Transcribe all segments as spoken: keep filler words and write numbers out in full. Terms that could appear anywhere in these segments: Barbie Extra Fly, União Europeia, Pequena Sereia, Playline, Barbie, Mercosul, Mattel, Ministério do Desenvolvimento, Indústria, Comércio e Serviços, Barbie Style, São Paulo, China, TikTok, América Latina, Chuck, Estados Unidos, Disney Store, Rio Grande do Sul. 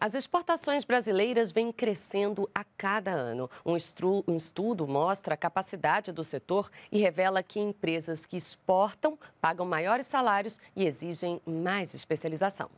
As exportações brasileiras vêm crescendo a cada ano. Um estudo mostra a capacidade do setor e revela que empresas que exportam pagam maiores salários e exigem mais especialização.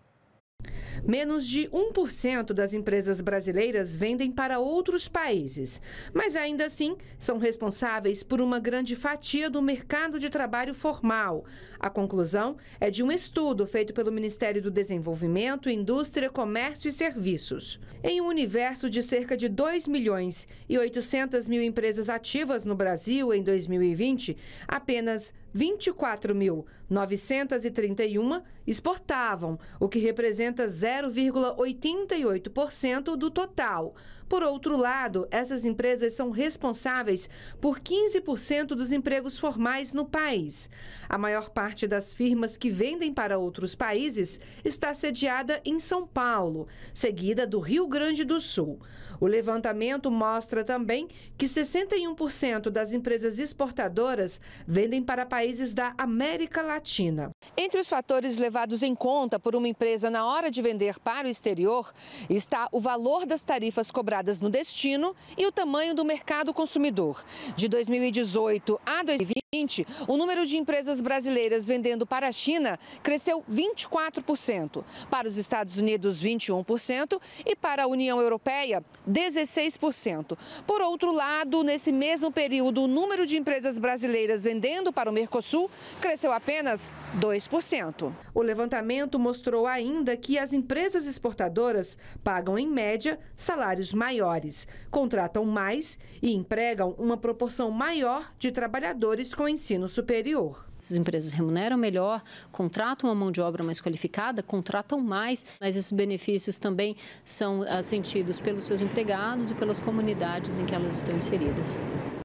Menos de um por cento das empresas brasileiras vendem para outros países, mas ainda assim são responsáveis por uma grande fatia do mercado de trabalho formal. A conclusão é de um estudo feito pelo Ministério do Desenvolvimento, Indústria, Comércio e Serviços. Em um universo de cerca de dois milhões e oitocentas mil empresas ativas no Brasil em dois mil e vinte, apenas vinte e quatro mil novecentas e trinta e uma exportavam, o que representa zero vírgula oitenta e oito por cento do total. Por outro lado, essas empresas são responsáveis por quinze por cento dos empregos formais no país. A maior parte das firmas que vendem para outros países está sediada em São Paulo, seguida do Rio Grande do Sul. O levantamento mostra também que sessenta e um por cento das empresas exportadoras vendem para países da América Latina. Entre os fatores levados em conta por uma empresa na hora de vender para o exterior está o valor das tarifas cobradas no destino e o tamanho do mercado consumidor. De dois mil e dezoito a dois mil e vinte, o número de empresas brasileiras vendendo para a China cresceu vinte e quatro por cento, para os Estados Unidos vinte e um por cento e para a União Europeia dezesseis por cento. Por outro lado, nesse mesmo período, o número de empresas brasileiras vendendo para o Mercosul cresceu apenas dois por cento. O levantamento mostrou ainda que as empresas exportadoras pagam, em média, salários maiores. maiores, contratam mais e empregam uma proporção maior de trabalhadores com ensino superior. As empresas remuneram melhor, contratam uma mão de obra mais qualificada, contratam mais, mas esses benefícios também são sentidos pelos seus empregados e pelas comunidades em que elas estão inseridas.